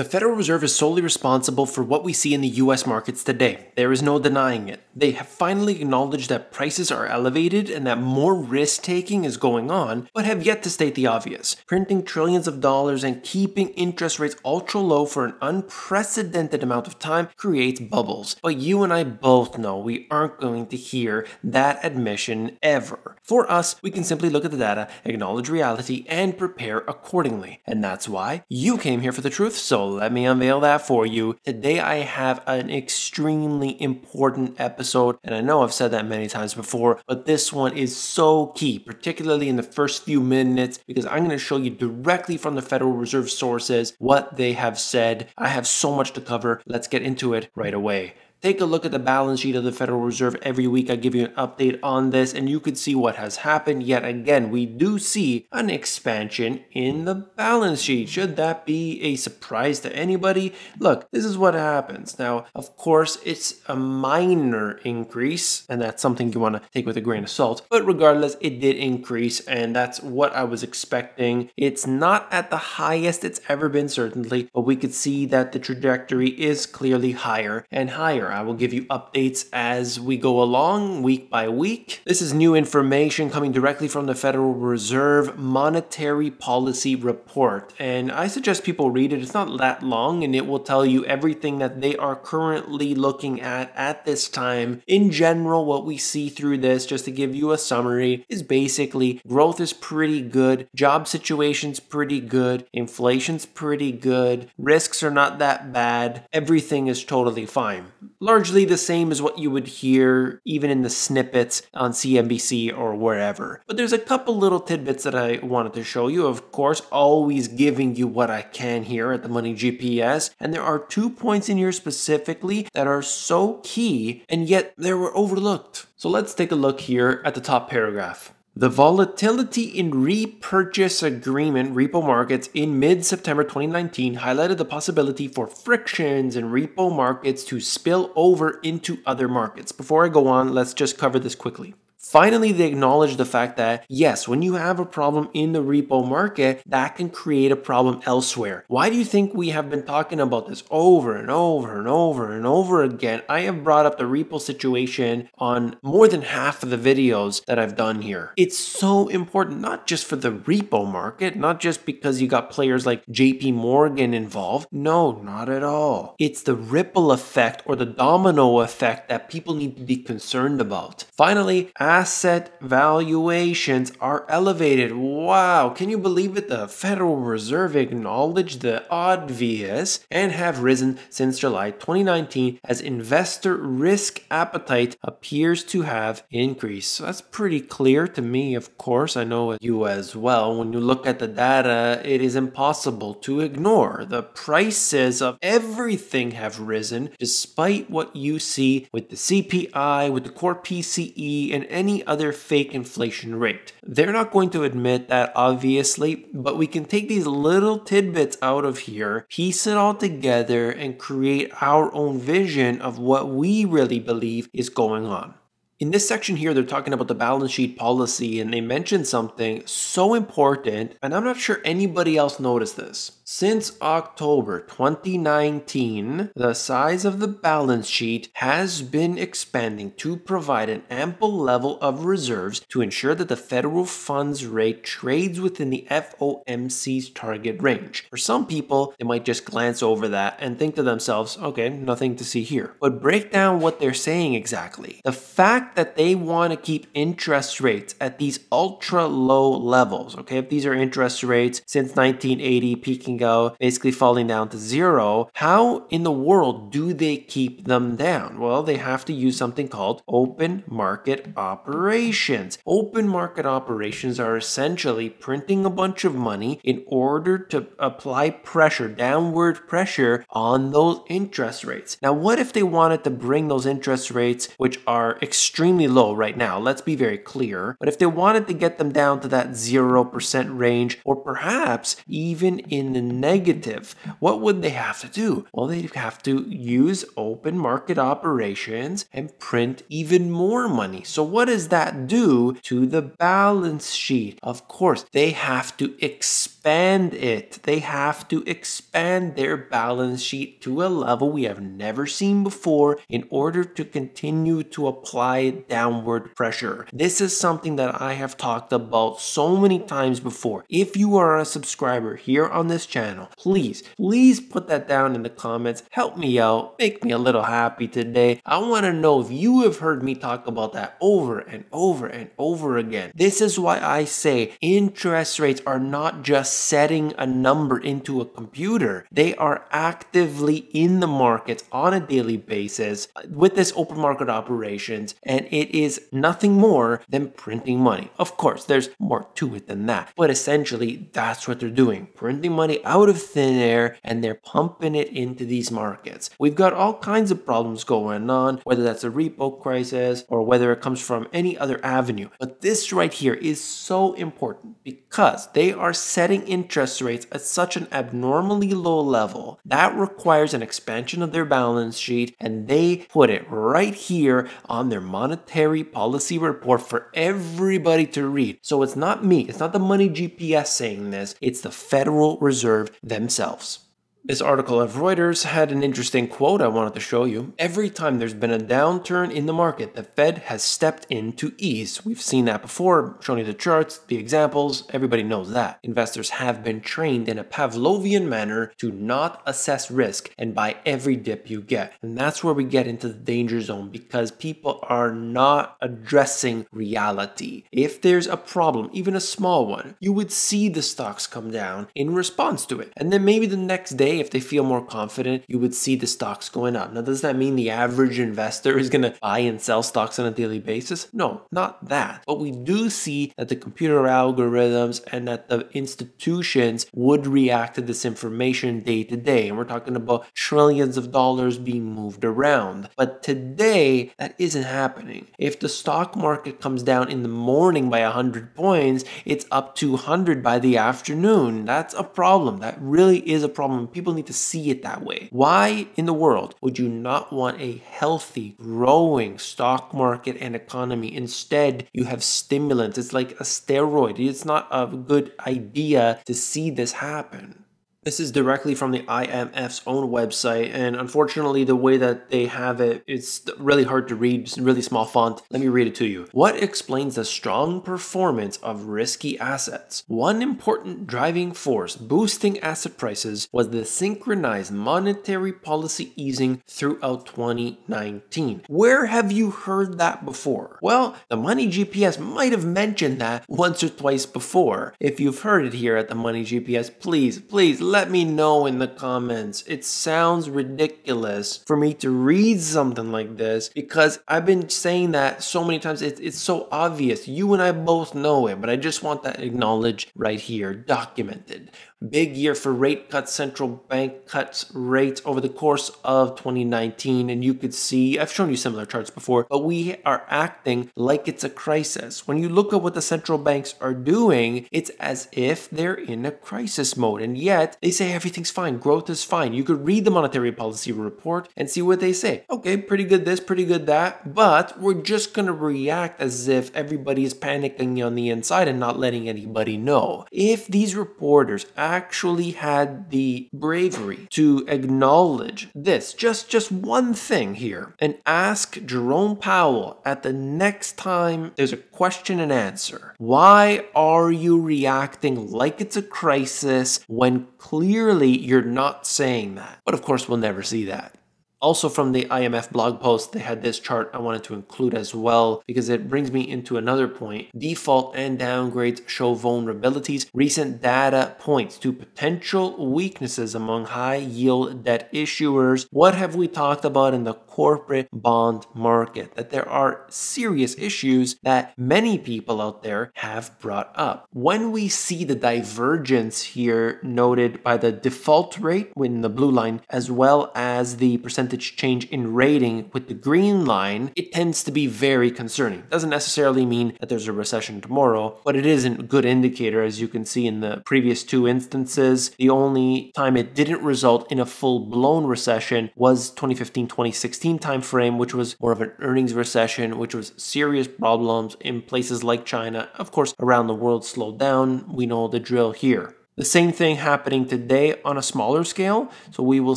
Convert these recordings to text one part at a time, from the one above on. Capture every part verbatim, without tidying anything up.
The Federal Reserve is solely responsible for what we see in the U S markets today. There is no denying it. They have finally acknowledged that prices are elevated and that more risk-taking is going on, but have yet to state the obvious. Printing trillions of dollars and keeping interest rates ultra-low for an unprecedented amount of time creates bubbles. But you and I both know we aren't going to hear that admission ever. For us, we can simply look at the data, acknowledge reality, and prepare accordingly. And that's why you came here for the truth, so let me unveil that for you. Today I have an extremely important episode, and I know I've said that many times before, but this one is so key, particularly in the first few minutes, because I'm going to show you directly from the Federal Reserve sources what they have said. I have so much to cover. Let's get into it right away. Take a look at the balance sheet of the Federal Reserve every week. I give you an update on this and you could see what has happened. Yet again, we do see an expansion in the balance sheet. Should that be a surprise to anybody? Look, this is what happens. Now, of course, it's a minor increase and that's something you want to take with a grain of salt. But regardless, it did increase and that's what I was expecting. It's not at the highest it's ever been, certainly, but we could see that the trajectory is clearly higher and higher. I will give you updates as we go along, week by week. This is new information coming directly from the Federal Reserve Monetary Policy Report. And I suggest people read it. It's not that long, and it will tell you everything that they are currently looking at at this time. In general, what we see through this, just to give you a summary, is basically growth is pretty good, job situation's pretty good, inflation's pretty good, risks are not that bad, everything is totally fine. Largely the same as what you would hear even in the snippets on C N B C or wherever. But there's a couple little tidbits that I wanted to show you. Of course, always giving you what I can here at the Money G P S. And there are two points in here specifically that are so key and yet they were overlooked. So let's take a look here at the top paragraph. The volatility in repurchase agreement repo markets in mid September twenty nineteen highlighted the possibility for frictions in repo markets to spill over into other markets. Before I go on, let's just cover this quickly. Finally, they acknowledge the fact that, yes, when you have a problem in the repo market, that can create a problem elsewhere. Why do you think we have been talking about this over and over and over and over again? I have brought up the repo situation on more than half of the videos that I've done here. It's so important, not just for the repo market, not just because you got players like J P Morgan involved. No, not at all. It's the ripple effect or the domino effect that people need to be concerned about. Finally, asset valuations are elevated. Wow, can you believe it? The Federal Reserve acknowledged the obvious and have risen since July twenty nineteen as investor risk appetite appears to have increased. So that's pretty clear to me, of course. I know you as well. When you look at the data, it is impossible to ignore. The prices of everything have risen despite what you see with the C P I, with the core P C E, and any other fake inflation rate. They're not going to admit that, obviously, but we can take these little tidbits out of here, piece it all together, and create our own vision of what we really believe is going on. In this section here, they're talking about the balance sheet policy, and they mentioned something so important, and I'm not sure anybody else noticed this. Since October twenty nineteen, the size of the balance sheet has been expanding to provide an ample level of reserves to ensure that the federal funds rate trades within the F O M C's target range. For some people, they might just glance over that and think to themselves, okay, nothing to see here. But break down what they're saying exactly. The fact that they want to keep interest rates at these ultra low levels, okay, if these are interest rates since nineteen eighty, peaking go, basically falling down to zero. How in the world do they keep them down? Well, they have to use something called open market operations. Open market operations are essentially printing a bunch of money in order to apply pressure, downward pressure on those interest rates. Now, what if they wanted to bring those interest rates, which are extremely low right now, let's be very clear, but if they wanted to get them down to that zero percent range, or perhaps even in the negative, what would they have to do? Well, they'd have to use open market operations and print even more money. So what does that do to the balance sheet? Of course, they have to expand expand it. They have to expand their balance sheet to a level we have never seen before in order to continue to apply downward pressure. This is something that I have talked about so many times before. If you are a subscriber here on this channel, please, please put that down in the comments. Help me out. Make me a little happy today. I want to know if you have heard me talk about that over and over and over again. This is why I say interest rates are not just setting a number into a computer. They are actively in the markets on a daily basis with this open market operations, and it is nothing more than printing money. Of course, there's more to it than that, but essentially that's what they're doing. Printing money out of thin air, and they're pumping it into these markets. We've got all kinds of problems going on, whether that's a repo crisis or whether it comes from any other avenue. But this right here is so important because they are setting interest rates at such an abnormally low level that requires an expansion of their balance sheet, and they put it right here on their monetary policy report for everybody to read. So it's not me, it's not the Money G P S saying this, it's the Federal Reserve themselves. This article of Reuters had an interesting quote I wanted to show you. Every time there's been a downturn in the market, the Fed has stepped in to ease. We've seen that before, shown you the charts, the examples, everybody knows that. Investors have been trained in a Pavlovian manner to not assess risk and buy every dip you get. And that's where we get into the danger zone because people are not addressing reality. If there's a problem, even a small one, you would see the stocks come down in response to it. And then maybe the next day, if they feel more confident, you would see the stocks going up. Now, does that mean the average investor is going to buy and sell stocks on a daily basis? No, not that. But we do see that the computer algorithms and that the institutions would react to this information day to day. And we're talking about trillions of dollars being moved around. But today, that isn't happening. If the stock market comes down in the morning by one hundred points, it's up two hundred by the afternoon. That's a problem. That really is a problem. People need to see it that way. Why in the world would you not want a healthy, growing stock market and economy? Instead, you have stimulants. It's like a steroid. It's not a good idea to see this happen. This is directly from the I M F's own website, and unfortunately the way that they have it, it's really hard to read, it's really small font. Let me read it to you. What explains the strong performance of risky assets? One important driving force boosting asset prices was the synchronized monetary policy easing throughout twenty nineteen. Where have you heard that before? Well, the Money G P S might have mentioned that once or twice before. If you've heard it here at the Money G P S, please, please, let me know in the comments. It sounds ridiculous for me to read something like this because I've been saying that so many times. It's, it's so obvious. You and I both know it, but I just want that acknowledged right here, documented. Big year for rate cuts. Central bank cuts rates over the course of twenty nineteen. And you could see, I've shown you similar charts before, but we are acting like it's a crisis. When you look at what the central banks are doing, it's as if they're in a crisis mode. And yet they say everything's fine. Growth is fine. You could read the monetary policy report and see what they say. Okay, pretty good this, pretty good that. But we're just going to react as if everybody is panicking on the inside and not letting anybody know. If these reporters actually had the bravery to acknowledge this, just, just one thing here, and ask Jerome Powell at the next time there's a question and answer, why are you reacting like it's a crisis when clearly you're not saying that? But of course, we'll never see that. Also from the I M F blog post, they had this chart I wanted to include as well because it brings me into another point. Default and downgrades show vulnerabilities. Recent data points to potential weaknesses among high-yield debt issuers. What have we talked about in the corporate bond market? That there are serious issues that many people out there have brought up. When we see the divergence here noted by the default rate in the blue line as well as the percentage change in rating with the green line, it tends to be very concerning. Doesn't necessarily mean that there's a recession tomorrow, but it is a good indicator. As you can see in the previous two instances, the only time it didn't result in a full-blown recession was twenty fifteen twenty sixteen timeframe, which was more of an earnings recession, which was serious problems in places like China. Of course, around the world slowed down. We know the drill here. The same thing happening today on a smaller scale. So we will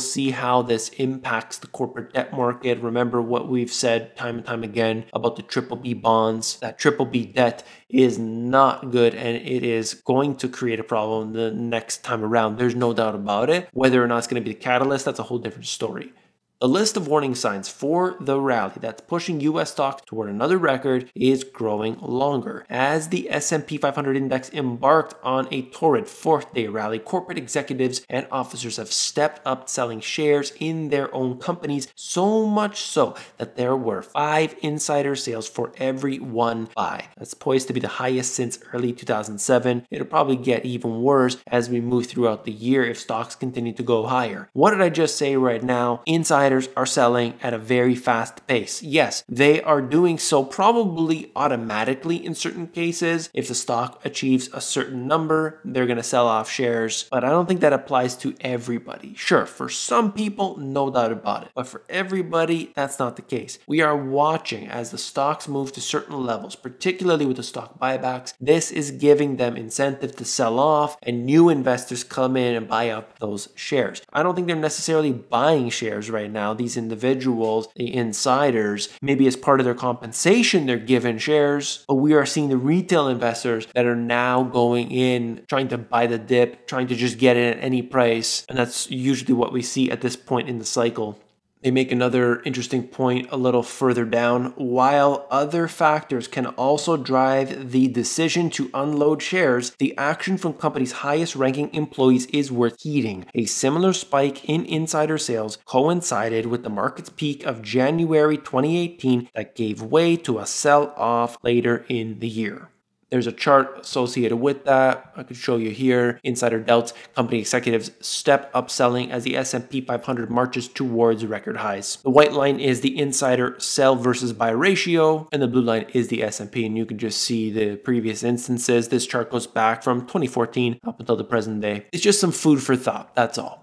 see how this impacts the corporate debt market. Remember what we've said time and time again about the triple B bonds. That triple B debt is not good and it is going to create a problem the next time around. There's no doubt about it. Whether or not it's going to be the catalyst, that's a whole different story. The list of warning signs for the rally that's pushing U S stocks toward another record is growing longer. As the S and P five hundred index embarked on a torrid fourth day rally, corporate executives and officers have stepped up selling shares in their own companies, so much so that there were five insider sales for every one buy. That's poised to be the highest since early two thousand seven. It'll probably get even worse as we move throughout the year if stocks continue to go higher. What did I just say right now? Insider are selling at a very fast pace. Yes, they are doing so probably automatically in certain cases. If the stock achieves a certain number, they're going to sell off shares. But I don't think that applies to everybody. Sure, for some people, no doubt about it. But for everybody, that's not the case. We are watching as the stocks move to certain levels, particularly with the stock buybacks. This is giving them incentive to sell off and new investors come in and buy up those shares. I don't think they're necessarily buying shares right now. Now, these individuals, the insiders, maybe as part of their compensation, they're given shares, but we are seeing the retail investors that are now going in, trying to buy the dip, trying to just get in at any price. And that's usually what we see at this point in the cycle. They make another interesting point a little further down. While other factors can also drive the decision to unload shares, the action from companies' highest ranking employees is worth heeding. A similar spike in insider sales coincided with the market's peak of January twenty eighteen that gave way to a sell-off later in the year. There's a chart associated with that. I could show you here. Insider doubts, company executives step up selling as the S and P five hundred marches towards record highs. The white line is the insider sell versus buy ratio, and the blue line is the S and P. And you can just see the previous instances. This chart goes back from twenty fourteen up until the present day. It's just some food for thought, that's all.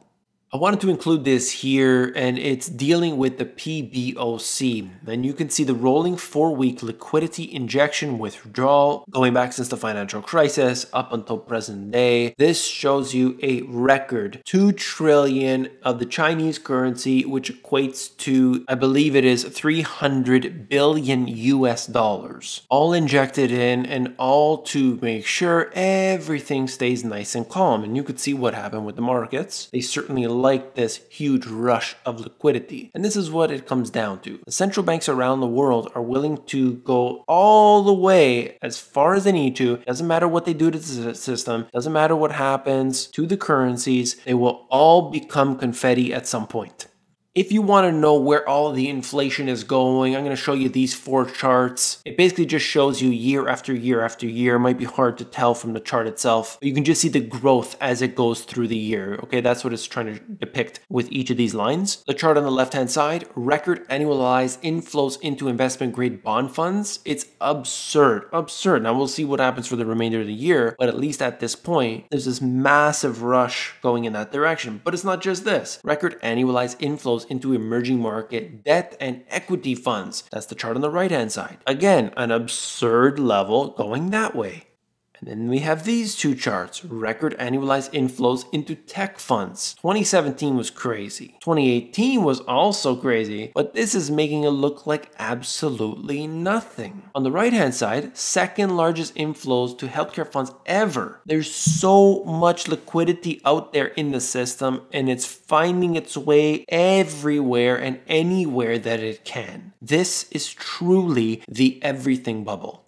I wanted to include this here, and it's dealing with the P B O C. Then you can see the rolling four-week liquidity injection withdrawal going back since the financial crisis up until present day. This shows you a record two trillion dollars of the Chinese currency, which equates to, I believe it is three hundred billion U S dollars, all injected in and all to make sure everything stays nice and calm. And you could see what happened with the markets. They certainly like this huge rush of liquidity. And this is what it comes down to. The central banks around the world are willing to go all the way as far as they need to. Doesn't matter what they do to the system. Doesn't matter what happens to the currencies. They will all become confetti at some point. If you want to know where all the inflation is going, I'm going to show you these four charts. It basically just shows you year after year after year. It might be hard to tell from the chart itself, but you can just see the growth as it goes through the year. Okay, that's what it's trying to depict with each of these lines. The chart on the left-hand side, record annualized inflows into investment-grade bond funds. It's absurd, absurd. Now, we'll see what happens for the remainder of the year, but at least at this point, there's this massive rush going in that direction. But it's not just this. Record annualized inflows into emerging market debt and equity funds. That's the chart on the right-hand side. Again, an absurd level going that way. And then we have these two charts, record annualized inflows into tech funds. twenty seventeen was crazy. twenty eighteen was also crazy, but this is making it look like absolutely nothing. On the right-hand side, second largest inflows to healthcare funds ever. There's so much liquidity out there in the system, and it's finding its way everywhere and anywhere that it can. This is truly the everything bubble.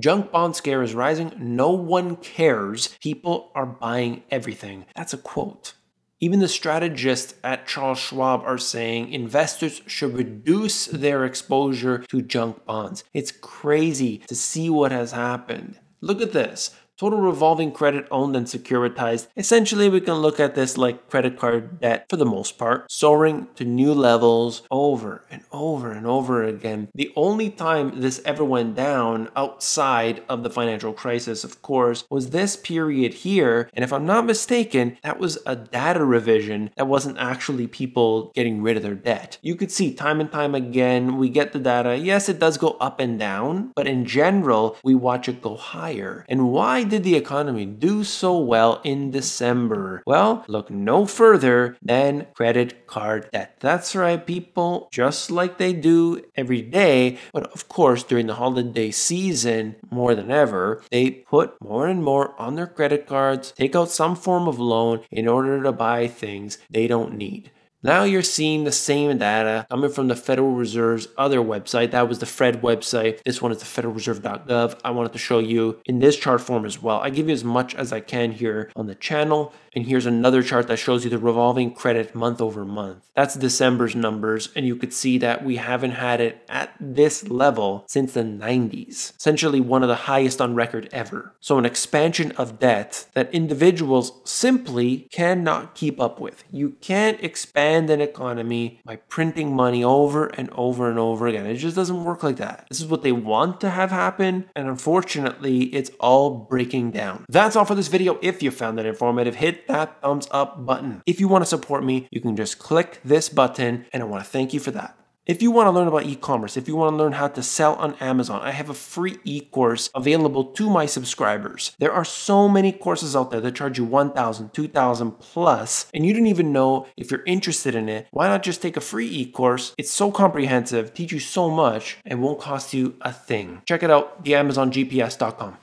Junk bond scare is rising. No one cares. People are buying everything. That's a quote. Even the strategists at Charles Schwab are saying investors should reduce their exposure to junk bonds. It's crazy to see what has happened. Look at this. Total revolving credit owned and securitized. Essentially, we can look at this like credit card debt for the most part, soaring to new levels over and over and over again. The only time this ever went down outside of the financial crisis, of course, was this period here. And if I'm not mistaken, that was a data revision. That wasn't actually people getting rid of their debt. You could see time and time again, we get the data. Yes, it does go up and down, but in general, we watch it go higher. And why? Why did the economy do so well in December? Well, look no further than credit card debt. That's right, people, just like they do every day, but of course during the holiday season more than ever, they put more and more on their credit cards, take out some form of loan in order to buy things they don't need. Now you're seeing the same data coming from the Federal Reserve's other website. That was the F R E D website. This one is the federal reserve dot gov. I wanted to show you in this chart form as well. I give you as much as I can here on the channel. And here's another chart that shows you the revolving credit month over month. That's December's numbers. And you could see that we haven't had it at this level since the nineties. Essentially one of the highest on record ever. So an expansion of debt that individuals simply cannot keep up with. You can't expand an economy by printing money over and over and over again. It just doesn't work like that. This is what they want to have happen, and unfortunately, it's all breaking down. That's all for this video. If you found it informative, hit that thumbs up button. If you want to support me, you can just click this button, and I want to thank you for that. If you want to learn about e-commerce, if you want to learn how to sell on Amazon, I have a free e-course available to my subscribers. There are so many courses out there that charge you one thousand dollars, two thousand dollars plus, and you don't even know if you're interested in it. Why not just take a free e-course? It's so comprehensive, teach you so much, and won't cost you a thing. Check it out, the amazon G P S dot com.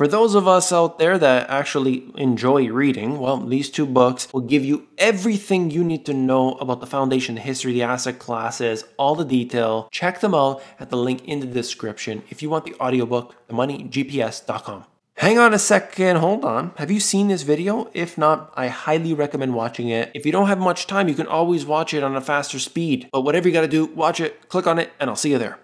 For those of us out there that actually enjoy reading, well, these two books will give you everything you need to know about the foundation, the history, the asset classes, all the detail. Check them out at the link in the description. If you want the audiobook, the money G P S dot com. Hang on a second, hold on. Have you seen this video? If not, I highly recommend watching it. If you don't have much time, you can always watch it on a faster speed. But whatever you gotta do, watch it, click on it, and I'll see you there.